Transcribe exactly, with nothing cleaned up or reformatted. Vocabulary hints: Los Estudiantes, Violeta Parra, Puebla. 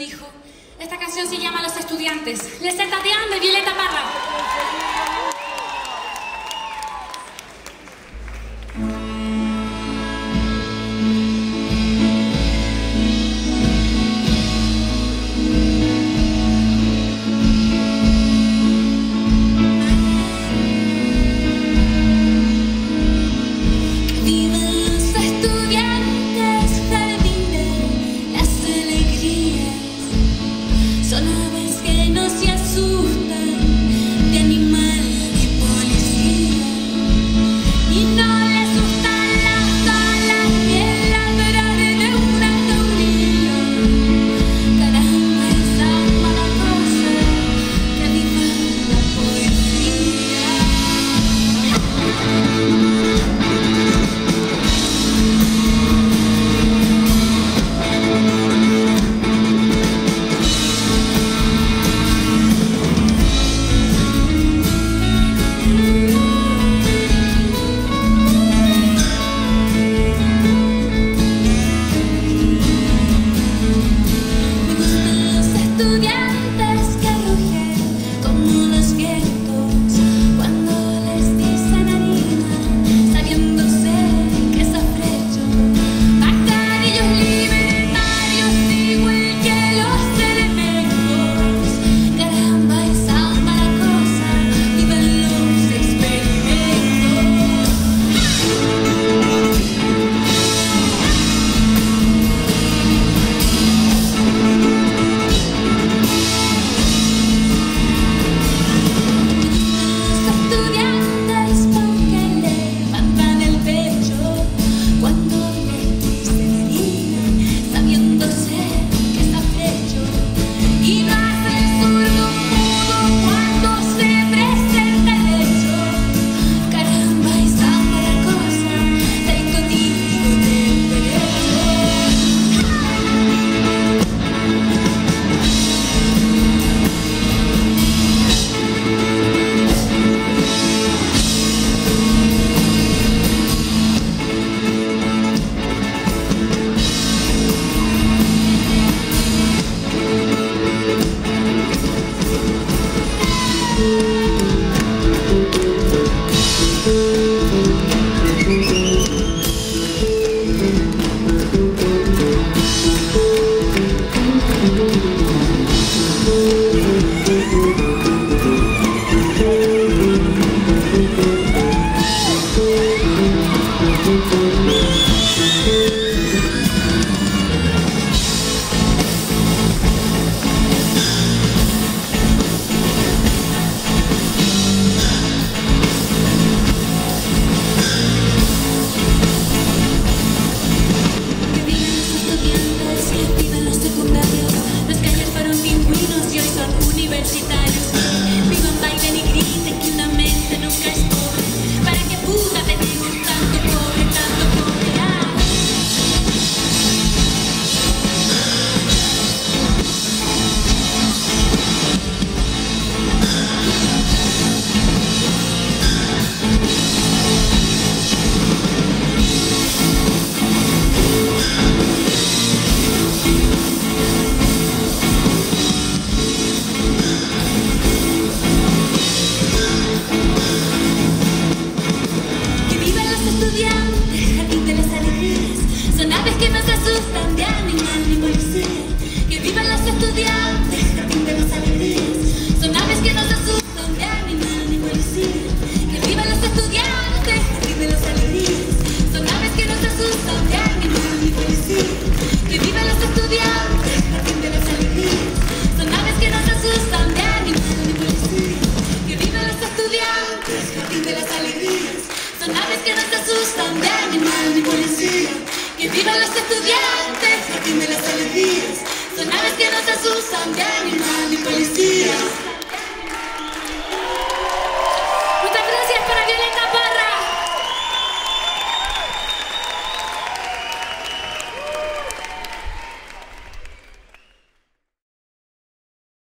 dijo. Esta canción se llama Los Estudiantes. Les Estudiantes de Violeta Parra. Son aves que nos asustan de animal y policía.